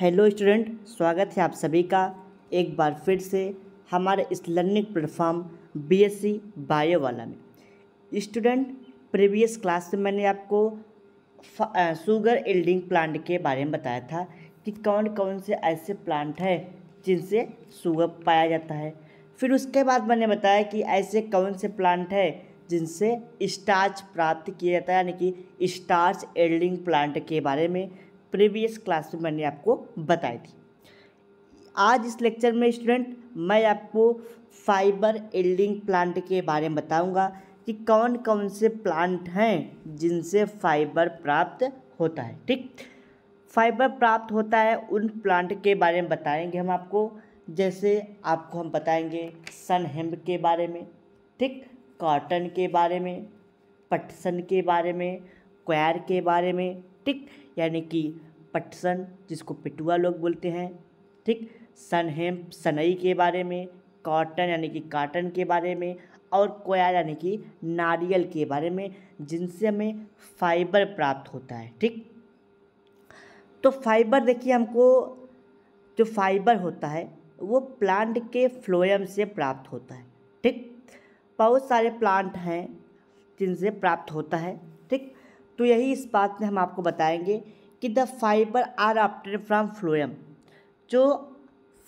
Hello student, स्वागत है आप सभी का एक बार फिर से हमारे इस लर्निंग प्लेटफॉर्म बीएससी बायो वाला में। स्टूडेंट, प्रीवियस क्लास में मैंने आपको शुगर यील्डिंग प्लांट के बारे में बताया था कि कौन कौन से ऐसे प्लांट हैं जिनसे शुगर पाया जाता है। फिर उसके बाद मैंने बताया कि ऐसे कौन से प्लांट हैं जिनसे स्टार्च प्राप्त किया जाता है, यानी कि स्टार्च यील्डिंग प्लांट के बारे में प्रीवियस क्लास में मैंने आपको बताई थी। आज इस लेक्चर में स्टूडेंट मैं आपको फाइबर यील्डिंग प्लांट के बारे में बताऊंगा कि कौन कौन से प्लांट हैं जिनसे फाइबर प्राप्त होता है। ठीक, फाइबर प्राप्त होता है उन प्लांट के बारे में बताएंगे हम आपको, जैसे आपको हम बताएंगे सन हेम्प के बारे में, ठीक, कॉटन के बारे में, पटसन के बारे में, क्वार के बारे में, ठीक, यानी कि पटसन जिसको पिटुआ लोग बोलते हैं, ठीक, सनहेम्प सनई के बारे में, कॉटन यानी कि काटन के बारे में, और कोयार यानी कि नारियल के बारे में, जिनसे हमें फाइबर प्राप्त होता है। ठीक, तो फाइबर देखिए, हमको जो फाइबर होता है वो प्लांट के फ्लोएम से प्राप्त होता है। ठीक, बहुत सारे प्लांट हैं जिनसे प्राप्त होता है। ठीक, तो यही इस बात में हम आपको बताएंगे कि the fibre are obtain from phloem. जो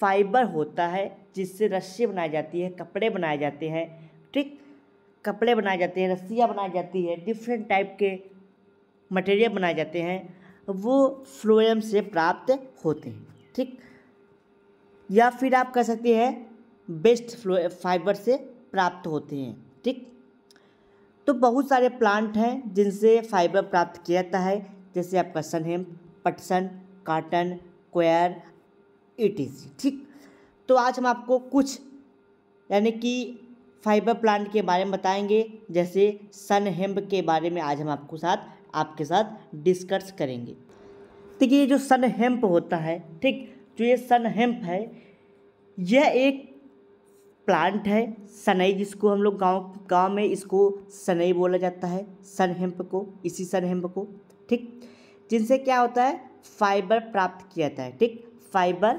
फाइबर होता है जिससे रस्सी बनाई जाती है, कपड़े बनाए जाते हैं, ठीक, कपड़े बनाए जाते हैं, रस्सियाँ बनाई जाती है, डिफरेंट टाइप के मटेरियल बनाए जाते हैं, वो फ्लोएम से प्राप्त होते हैं। ठीक, या फिर आप कह सकते हैं बेस्ट फाइबर से प्राप्त होते हैं। ठीक, तो बहुत सारे प्लांट हैं जिनसे फाइबर प्राप्त किया जाता है, जैसे आपका सनहेम्प, पटसन, काटन, क्वार, ईटीसी। ठीक, तो आज हम आपको कुछ यानी कि फाइबर प्लांट के बारे में बताएंगे, जैसे सनहेम्प के बारे में आज हम आपके साथ डिस्कस करेंगे। ठीक, ये जो सनहेम्प होता है, ठीक, जो ये सनहेम्प है, यह एक प्लांट है सनई, जिसको हम लोग गांव में इसको सनई बोला जाता है, सनहेम्प को, इसी सनहेम्प को। ठीक, जिनसे क्या होता है, फाइबर प्राप्त किया जाता है। ठीक, फाइबर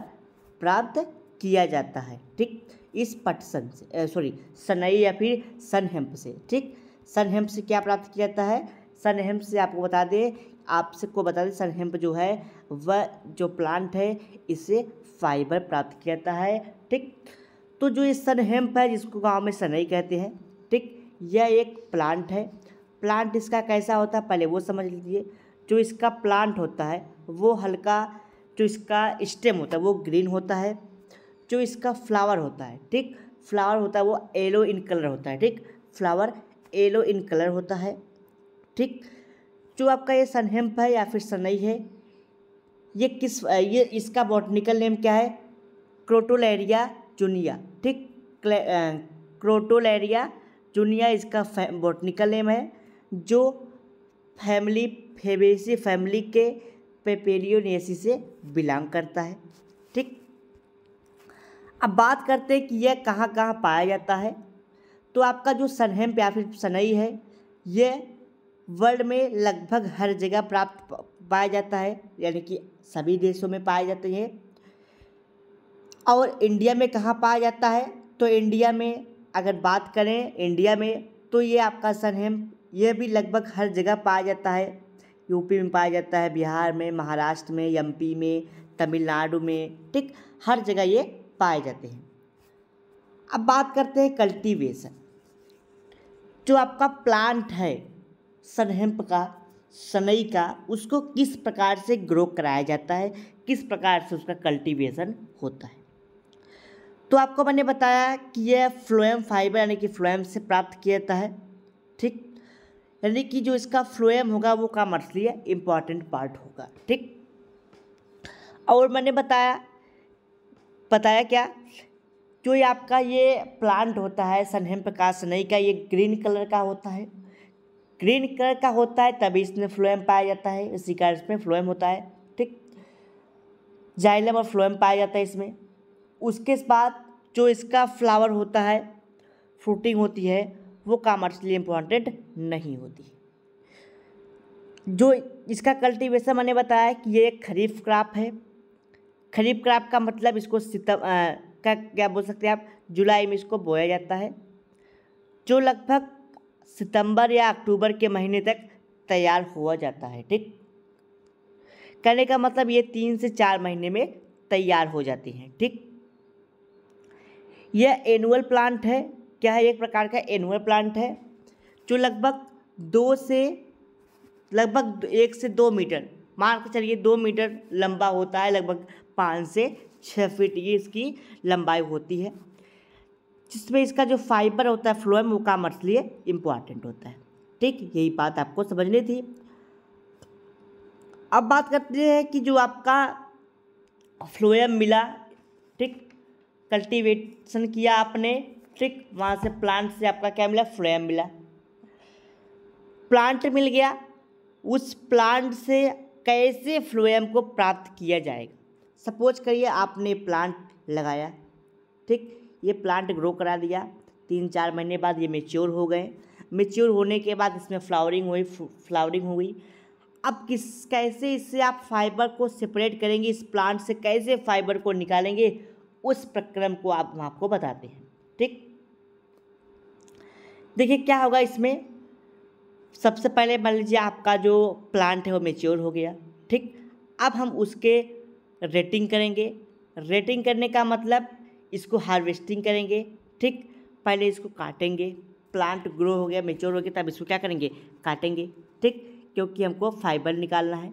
प्राप्त किया जाता है, ठीक, इस पटसन से, सॉरी, सनई या फिर सनहेम्प से। ठीक, सनहेम्प से क्या प्राप्त किया जाता है, सनहेम्प से आपको बता दें, सनहेम्प जो है वह जो प्लांट है इससे फाइबर प्राप्त किया जाता है। ठीक, तो जो ये सनहेम्प है जिसको गांव में सनई कहते हैं, ठीक, यह एक प्लांट है। प्लांट इसका कैसा होता है पहले वो समझ लीजिए। जो इसका प्लांट होता है वो हल्का, जो इसका स्टेम होता है वो ग्रीन होता है, जो इसका फ्लावर होता है, ठीक, फ्लावर होता है वो येलो इन कलर होता है। ठीक, फ्लावर येलो इन कलर होता है। ठीक, जो आपका ये सनहेम्प है या फिर सनई है, ये इसका बॉटनिकल नेम क्या है, क्रोटोलैरिया जुनिया। ठीक, क्रोटोलैरिया जुनिया इसका बॉटनिकल नेम है, जो फैमिली फेबेसी फैमिली के पेपेलियोनेसी से बिलोंग करता है। ठीक, अब बात करते हैं कि यह कहाँ कहाँ पाया जाता है। तो आपका जो सनहेम्प या फिर सनई है, यह वर्ल्ड में लगभग हर जगह प्राप्त पाया जाता है, यानी कि सभी देशों में पाए जाते हैं। और इंडिया में कहाँ पाया जाता है, तो इंडिया में अगर बात करें इंडिया में, तो ये आपका सनहेम्प यह भी लगभग हर जगह पाया जाता है। यूपी में पाया जाता है, बिहार में, महाराष्ट्र में, एमपी में, तमिलनाडु में, ठीक, हर जगह ये पाए जाते हैं। अब बात करते हैं कल्टीवेशन। जो आपका प्लांट है सनहेम्प का, सनई का, उसको किस प्रकार से ग्रो कराया जाता है, किस प्रकार से उसका कल्टीवेशन होता है। तो आपको मैंने बताया कि यह फ्लोएम फाइबर यानी कि फ्लोएम से प्राप्त किया जाता है। ठीक, यानी कि जो इसका फ्लोएम होगा वो कमर्शली इम्पॉर्टेंट पार्ट होगा। ठीक, और मैंने बताया क्या, जो ये आपका ये प्लांट होता है सनहेम्प का, सनई का, ये ग्रीन कलर का होता है। ग्रीन कलर का होता है तभी इसमें फ्लोएम पाया जाता है, इसी कारण इसमें फ्लोएम होता है। ठीक, जाइलम और फ्लोएम पाया जाता है इसमें। उसके बाद जो इसका फ्लावर होता है, फ्रूटिंग होती है, वो कमर्शियली इम्पोर्टेंट नहीं होती। जो इसका कल्टीवेशन मैंने बताया कि ये एक खरीफ क्रॉप है, खरीफ क्रॉप का मतलब इसको का क्या बोल सकते हैं आप, जुलाई में इसको बोया जाता है, जो लगभग सितंबर या अक्टूबर के महीने तक तैयार हुआ जाता है। ठीक, कहने का मतलब ये 3 से 4 महीने में तैयार हो जाती हैं। ठीक, यह एनुअल प्लांट है, क्या है, एक प्रकार का एनुअल प्लांट है जो लगभग 1 से 2 मीटर, मान के चलिए 2 मीटर लंबा होता है, लगभग 5 से 6 फीट ये इसकी लंबाई होती है, जिसमें इसका जो फाइबर होता है फ्लोएम, वो काम इसलिए इम्पॉर्टेंट होता है। ठीक, यही बात आपको समझनी थी। अब बात करते हैं कि जो आपका फ्लोएम मिला, ठीक, कल्टीवेशन किया आपने, ठीक, वहाँ से प्लांट से आपका क्या मिला, फ्लोएम मिला, प्लांट मिल गया, उस प्लांट से कैसे फ्लोएम को प्राप्त किया जाएगा। सपोज करिए आपने प्लांट लगाया, ठीक, ये प्लांट ग्रो करा दिया, 3-4 महीने बाद ये मेच्योर हो गए, मेच्योर होने के बाद इसमें फ्लावरिंग हुई, अब कैसे इससे आप फाइबर को सेपरेट करेंगे, इस प्लांट से कैसे फाइबर को निकालेंगे, उस प्रक्रम को आप आपको बताते हैं। ठीक, देखिए क्या होगा इसमें, सबसे पहले मान लीजिए आपका जो प्लांट है वो मैच्योर हो गया, ठीक, अब हम उसके रेटिंग करेंगे। रेटिंग करने का मतलब इसको हार्वेस्टिंग करेंगे, ठीक, पहले इसको काटेंगे, प्लांट ग्रो हो गया, मैच्योर हो गया, तब इसको क्या करेंगे, काटेंगे, ठीक, क्योंकि हमको फाइबर निकालना है।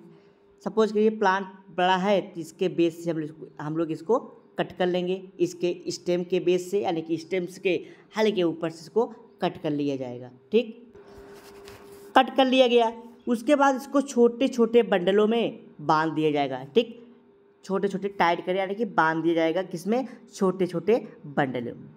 सपोज करिए प्लांट बड़ा है तो इसके बेस से हम लोग इसको कट कर लेंगे, इसके स्टेम के बेस से, यानी कि स्टेम्स के हल्के ऊपर से इसको कट कर लिया जाएगा। ठीक, कट कर लिया गया, उसके बाद इसको छोटे छोटे बंडलों में बांध दिया जाएगा। ठीक, छोटे छोटे टाइट करें, यानी कि बांध दिया जाएगा, किसमें, छोटे छोटे बंडलों में।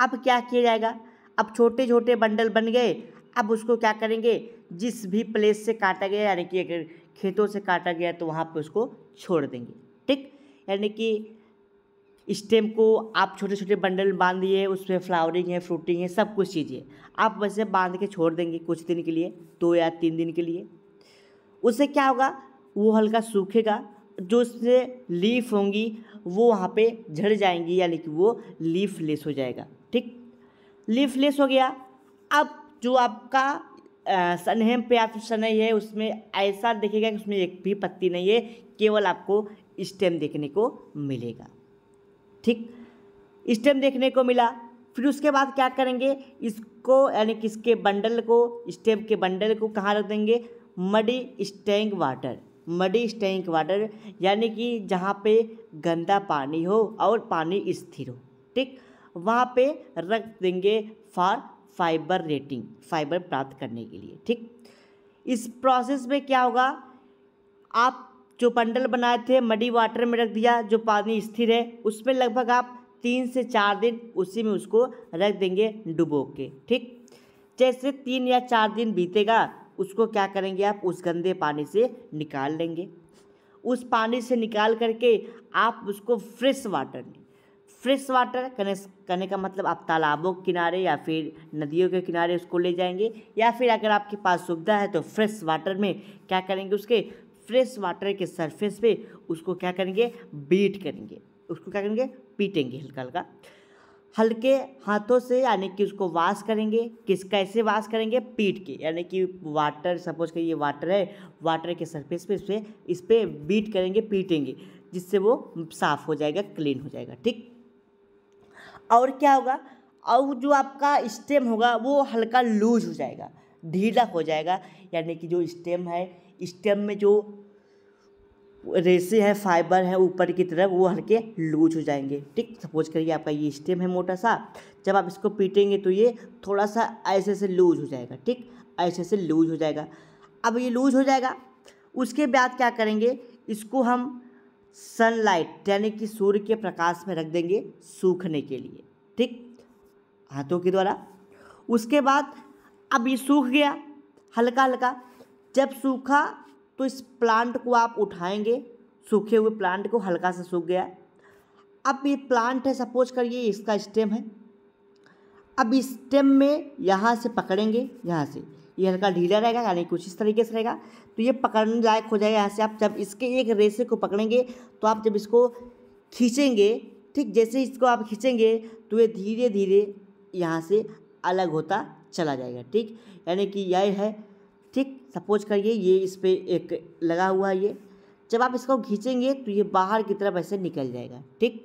अब क्या किया जाएगा, अब छोटे छोटे बंडल बन गए, अब उसको क्या करेंगे, जिस भी प्लेस से काटा गया, यानी कि अगर खेतों से काटा गया तो वहाँ पर उसको छोड़ देंगे। ठीक, यानी कि स्टेम को आप छोटे छोटे बंडल बांध दिए, उसमें फ्लावरिंग है, फ्रूटिंग है, सब कुछ चीज़ें आप वैसे बांध के छोड़ देंगे कुछ दिन के लिए, 2 या 3 दिन के लिए। उससे क्या होगा, वो हल्का सूखेगा, जो उससे लीफ होंगी वो वहाँ पे झड़ जाएंगी, यानी कि वो लीफ लेस हो जाएगा। ठीक, लीफ लेस हो गया, अब जो आपका सनहेम पे या फिर सनई है, उसमें ऐसा दिखेगा कि उसमें एक भी पत्ती नहीं है, केवल आपको स्टेम देखने को मिलेगा। ठीक, स्टेम देखने को मिला, फिर उसके बाद क्या करेंगे, इसको यानी कि इसके बंडल को, स्टेम के बंडल को कहाँ रख देंगे, muddy staying water, muddy staying water, यानी कि जहाँ पे गंदा पानी हो और पानी स्थिर हो, ठीक, वहाँ पे रख देंगे फॉर फाइबर रेटिंग, फाइबर प्राप्त करने के लिए। ठीक, इस प्रोसेस में क्या होगा, आप जो बंडल बनाए थे मडी वाटर में रख दिया, जो पानी स्थिर है उसमें लगभग आप 3 से 4 दिन उसी में उसको रख देंगे डुबो के। ठीक, जैसे 3 या 4 दिन बीतेगा, उसको क्या करेंगे आप, उस गंदे पानी से निकाल लेंगे। उस पानी से निकाल करके आप उसको फ्रेश वाटर में, फ्रेश वाटर कहने का मतलब आप तालाबों के किनारे या फिर नदियों के किनारे उसको ले जाएंगे, या फिर अगर आपके पास सुविधा है तो फ्रेश वाटर में क्या करेंगे, उसके फ्रेश वाटर के सरफेस पे उसको क्या करेंगे, बीट करेंगे, उसको क्या करेंगे, पीटेंगे हल्का हल्का, हल्के हाथों से, यानी कि उसको वाश करेंगे। किस कैसे वाश करेंगे, पीट के, यानी कि वाटर, सपोज करिए वाटर है, वाटर के सरफेस पे इस पर बीट करेंगे, पीटेंगे, जिससे वो साफ़ हो जाएगा, क्लीन हो जाएगा। ठीक, और क्या होगा, और जो आपका स्टेम होगा वो हल्का लूज हो जाएगा, ढीला हो जाएगा, यानी कि जो स्टेम है, स्टेम में जो रेसे हैं, फाइबर हैं ऊपर की तरफ, वो हल्के लूज हो जाएंगे। ठीक, सपोज करिए आपका ये स्टेम है मोटा सा, जब आप इसको पीटेंगे तो ये थोड़ा सा ऐसे से लूज हो जाएगा। ठीक, ऐसे से लूज हो जाएगा। अब ये लूज हो जाएगा, उसके बाद क्या करेंगे, इसको हम सनलाइट यानी कि सूर्य के प्रकाश में रख देंगे सूखने के लिए। ठीक, हाथों के द्वारा। उसके बाद अब ये सूख गया हल्का हल्का, जब सूखा तो इस प्लांट को आप उठाएंगे, सूखे हुए प्लांट को, हल्का सा सूख गया। अब ये प्लांट है, सपोज करिए इसका स्टेम है, अब इस स्टेम में यहाँ से पकड़ेंगे, यहाँ से ये हल्का ढीला रहेगा यानी कुछ इस तरीके से रहेगा, तो ये पकड़ने लायक हो जाएगा। यहाँ से आप जब इसके एक रेशे को पकड़ेंगे तो आप जब इसको खींचेंगे, ठीक जैसे इसको आप खींचेंगे तो ये धीरे धीरे यहाँ से अलग होता चला जाएगा। ठीक, यानी कि यह है, ठीक सपोज करिए ये इस पर एक लगा हुआ है, ये जब आप इसको खींचेंगे तो ये बाहर की तरफ ऐसे निकल जाएगा। ठीक,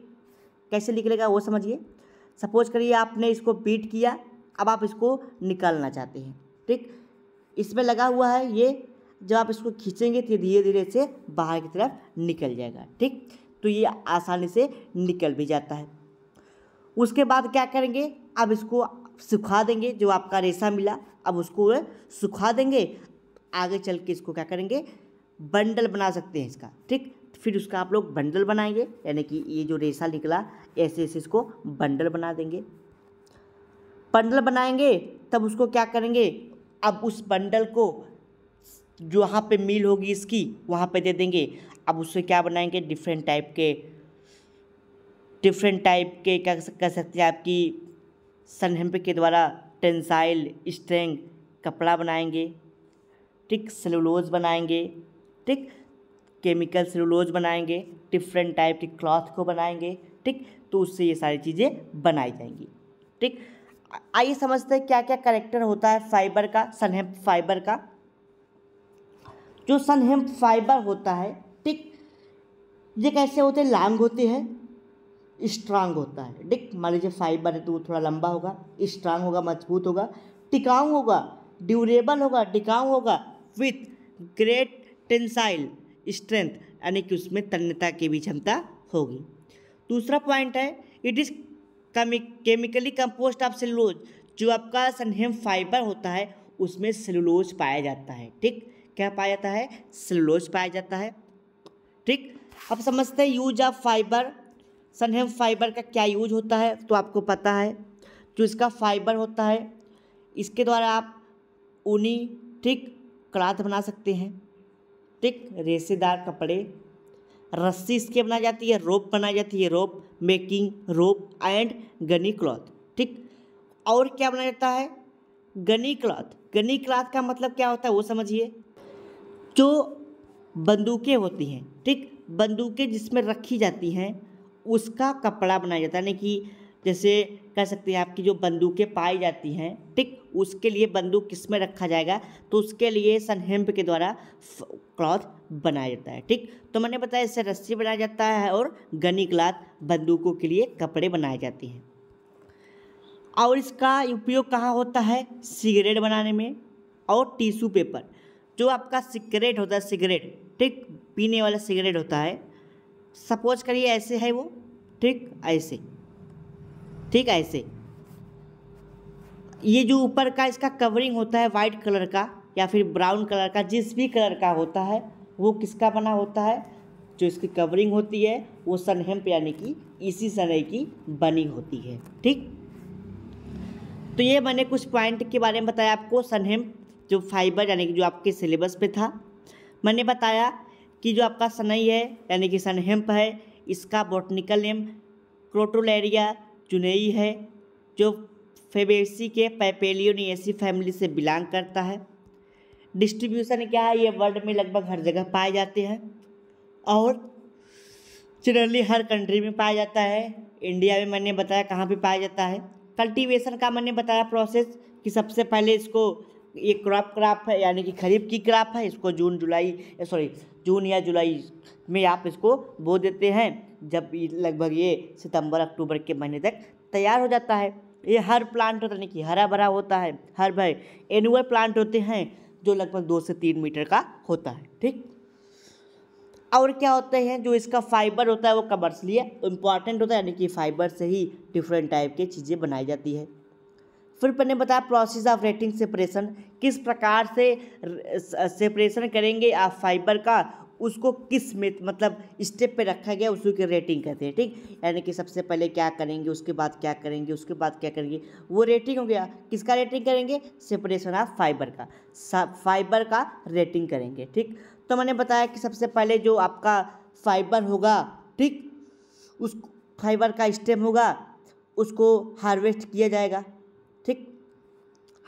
कैसे निकलेगा वो समझिए। सपोज करिए आपने इसको बीट किया, अब आप इसको निकालना चाहते हैं, ठीक इसमें लगा हुआ है ये, जब आप इसको खींचेंगे तो धीरे धीरे से बाहर की तरफ निकल जाएगा। ठीक, तो ये आसानी से निकल भी जाता है। उसके बाद क्या करेंगे, अब इसको सुखा देंगे, जो आपका रेशा मिला अब उसको सुखा देंगे, आगे चल के इसको क्या करेंगे बंडल बना सकते हैं इसका। ठीक, फिर उसका आप लोग बंडल बनाएंगे, यानी कि ये जो रेशा निकला ऐसे ऐसे इसको बंडल बना देंगे। बंडल बनाएंगे तब उसको क्या करेंगे, अब उस बंडल को जो वहाँ पे मील होगी इसकी वहाँ पे दे देंगे। अब उससे क्या बनाएंगे, डिफरेंट टाइप के क्या कह सकते हैं, आपकी सनहैम्प के द्वारा टेंसाइल स्ट्रेंथ कपड़ा बनाएंगे, ठीक सेलुलोज बनाएंगे, ठीक केमिकल सेलुलोज बनाएंगे, डिफरेंट टाइप के क्लॉथ को बनाएंगे। ठीक, तो उससे ये सारी चीज़ें बनाई जाएंगी। ठीक, आइए समझते हैं क्या क्या कैरेक्टर होता है फाइबर का, सनहैम्प फाइबर का। जो सनहैम्प फाइबर होता है, ठीक ये कैसे होते हैं, लॉन्ग होते हैं, स्ट्रांग होता है। ठीक, मान लीजिए फाइबर है तो वो थोड़ा लंबा होगा, स्ट्रांग होगा, मजबूत होगा, टिकाऊ होगा, ड्यूरेबल होगा, टिकाऊ होगा, विथ ग्रेट टेंसाइल स्ट्रेंथ, यानी कि उसमें तन्यता की भी क्षमता होगी। दूसरा पॉइंट है it is chemically compost of cellulose. जो आपका सनहैम्प फाइबर होता है उसमें सेलुलोज पाया जाता है। ठीक, क्या पाया जाता है, सेलुलोज पाया जाता है। ठीक, अब समझते हैं use of fibre, sunn hemp fibre का क्या यूज होता है। तो आपको पता है जो इसका फाइबर होता है इसके द्वारा आप ऊनी, ठीक क्लॉथ बना सकते हैं, ठीक रेशेदार कपड़े, रस्सी इसके बनाई जाती है, रोप बनाई जाती है, rope making, rope and gunny cloth. ठीक, और क्या बनाया जाता है, गनी क्लॉथ। गनी क्लॉथ का मतलब क्या होता है वो समझिए, जो बंदूकें होती हैं, ठीक बंदूकें जिसमें रखी जाती हैं उसका कपड़ा बनाया जाता है, यानी कि जैसे कह सकते हैं आपकी जो बंदूकें पाई जाती हैं, ठीक उसके लिए बंदूक किस में रखा जाएगा, तो उसके लिए सनहैम्प के द्वारा क्लॉथ बनाया जाता है। ठीक, तो मैंने बताया इससे रस्सी बनाया जाता है और गनी क्लॉथ बंदूकों के लिए कपड़े बनाए जाते हैं। और इसका उपयोग कहाँ होता है, सिगरेट बनाने में और टिश्यू पेपर। जो आपका सिगरेट होता है, सिगरेट, ठीक पीने वाला सिगरेट होता है, सपोज करिए ऐसे है वो, ठीक ऐसे, ठीक ऐसे, ये जो ऊपर का इसका कवरिंग होता है वाइट कलर का या फिर ब्राउन कलर का, जिस भी कलर का होता है वो किसका बना होता है, जो इसकी कवरिंग होती है वो सनहैम्प यानी कि इसी सनई की बनी होती है। ठीक, तो ये मैंने कुछ पॉइंट के बारे में बताया आपको, सनहैम्प जो फाइबर यानी कि जो आपके सिलेबस पे था। मैंने बताया कि जो आपका सनई है यानी कि सनहैम्प है, इसका बॉटनिकल नेम क्रोटोलैरिया जुनिया है, जो फेबेसी के पेपेलियोनेसी फैमिली से बिलोंग करता है। डिस्ट्रीब्यूशन क्या है, ये वर्ल्ड में लगभग हर जगह पाए जाते हैं और जनरली हर कंट्री में पाया जाता है। इंडिया में मैंने बताया कहाँ पे पाया जाता है। कल्टीवेशन का मैंने बताया प्रोसेस कि सबसे पहले इसको, ये क्रॉप है यानी कि खरीफ की क्रॉप है, इसको जून या जुलाई में आप इसको बो देते हैं, जब लगभग ये सितंबर अक्टूबर के महीने तक तैयार हो जाता है। ये हर प्लांट होता है कि हरा भरा होता है, हर भाई एनुअल प्लांट होते हैं जो लगभग 2 से 3 मीटर का होता है। ठीक, और क्या होते हैं, जो इसका फाइबर होता है वो कमर्शली इम्पॉर्टेंट होता है, यानी कि फाइबर से ही डिफरेंट टाइप की चीज़ें बनाई जाती है। फिर मैंने बताया प्रोसेस ऑफ रेटिंग सेपरेशन, किस प्रकार से सेपरेशन करेंगे आप फाइबर का, उसको किस में मतलब स्टेप पे रखा गया, उसी की रेटिंग कहते हैं। ठीक, यानी कि सबसे पहले क्या करेंगे, उसके बाद क्या करेंगे, उसके बाद क्या करेंगे, वो रेटिंग हो गया। किसका रेटिंग करेंगे, सेपरेशन ऑफ फाइबर का, फाइबर का रेटिंग करेंगे। ठीक, तो मैंने बताया कि सबसे पहले जो आपका फाइबर होगा, ठीक उस फाइबर का स्टेम होगा उसको हार्वेस्ट किया जाएगा। ठीक,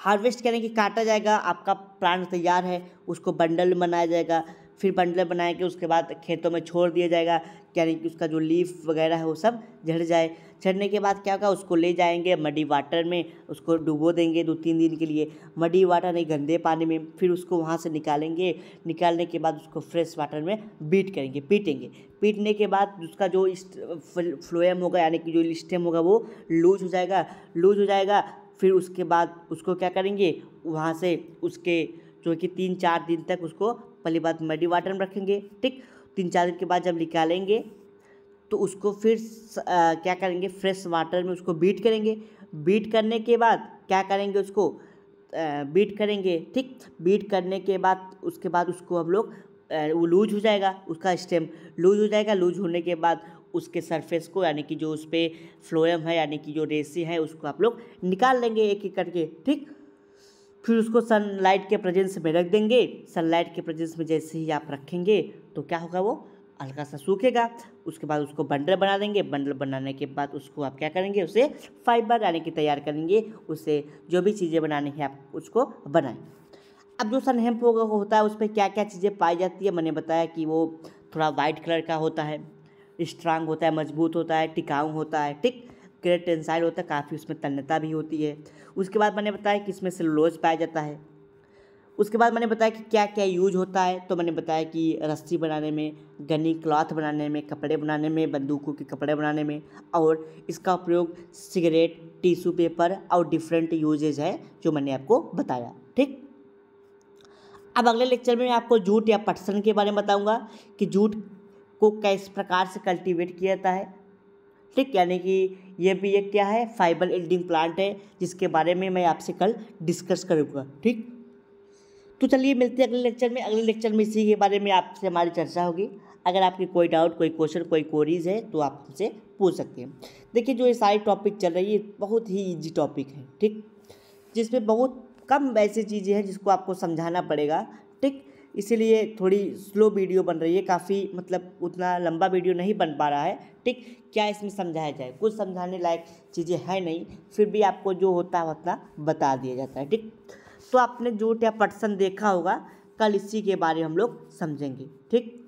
हार्वेस्ट करेंगे, काटा जाएगा, आपका प्लांट तैयार है, उसको बंडल बनाया जाएगा, फिर बंडल बना के उसके बाद खेतों में छोड़ दिया जाएगा, यानी कि उसका जो लीफ वगैरह है वो सब झड़ जाए। झड़ने के बाद क्या होगा, उसको ले जाएंगे मडी वाटर में, उसको डुबो देंगे 2-3 दिन के लिए, मडी वाटर नहीं गंदे पानी में, फिर उसको वहाँ से निकालेंगे, निकालने के बाद उसको फ्रेश वाटर में बीट करेंगे, पीटेंगे, पीटने के बाद उसका जो फ्लोएम होगा यानी कि जो स्टेम होगा वो लूज हो जाएगा, लूज हो जाएगा। फिर उसके बाद उसको क्या करेंगे, वहाँ से उसके जो कि 3-4 दिन तक उसको पहली बात मडी वाटर में रखेंगे, ठीक। 3-4 दिन के बाद जब निकालेंगे तो उसको फिर क्या करेंगे, फ्रेश वाटर में उसको बीट करेंगे। बीट करने के बाद क्या करेंगे, उसको बीट करेंगे, ठीक। बीट करने के बाद उसको हम लोग वो लूज हो जाएगा, उसका स्टेम लूज हो जाएगा। लूज होने के बाद उसके सरफेस को यानी कि जो उस पर फ्लोएम है यानी कि जो रेसी है उसको आप लोग निकाल लेंगे एक एक करके, ठीक। फिर उसको सनलाइट के प्रेजेंस में रख देंगे। सनलाइट के प्रेजेंस में जैसे ही आप रखेंगे तो क्या होगा, वो हल्का सा सूखेगा। उसके बाद उसको बंडल बना देंगे। बंडल बनाने के बाद उसको आप क्या करेंगे, उसे फाइबर यानी कि तैयार करेंगे, उसे जो भी चीज़ें बनानी है आप उसको बनाएं। अब जो सन हेम्प होता है उस पर क्या क्या चीज़ें पाई जाती है, मैंने बताया कि वो थोड़ा वाइट कलर का होता है, स्ट्रांग होता है, मजबूत होता है, टिकाऊ होता है, ठीक। ग्रेट टेंसाइल होता है, काफ़ी उसमें तन्यता भी होती है। उसके बाद मैंने बताया कि इसमें सेलुलोज पाया जाता है। उसके बाद मैंने बताया कि क्या क्या यूज होता है, तो मैंने बताया कि रस्सी बनाने में, गनी क्लॉथ बनाने में, कपड़े बनाने में, बंदूकों के कपड़े बनाने में, और इसका प्रयोग सिगरेट, टिश्यू पेपर और डिफरेंट यूजेज है जो मैंने आपको बताया, ठीक। अब अगले लेक्चर में मैं आपको जूट या पटसन के बारे में बताऊँगा कि जूट को किस प्रकार से कल्टीवेट किया जाता है, ठीक। यानी कि ये भी एक क्या है, फाइबर एल्डिंग प्लांट है, जिसके बारे में मैं आपसे कल डिस्कस करूँगा, ठीक। तो चलिए मिलते हैं अगले लेक्चर में। अगले लेक्चर में इसी के बारे में आपसे हमारी चर्चा होगी। अगर आपकी कोई डाउट, कोई क्वेश्चन, कोई क्वेरीज है तो आप हमसे पूछ सकते हैं। देखिए जो ये सारी टॉपिक चल रही है बहुत ही ईजी टॉपिक है, ठीक, जिसमें बहुत कम ऐसी चीज़ें हैं जिसको आपको समझाना पड़ेगा, ठीक। इसीलिए थोड़ी स्लो वीडियो बन रही है, काफ़ी मतलब उतना लंबा वीडियो नहीं बन पा रहा है, ठीक। क्या इसमें समझाया जाए, कुछ समझाने लायक चीज़ें हैं नहीं, फिर भी आपको जो होता है उतना बता दिया जाता है, ठीक। तो आपने जूट या पटसन देखा होगा, कल इसी के बारे में हम लोग समझेंगे, ठीक।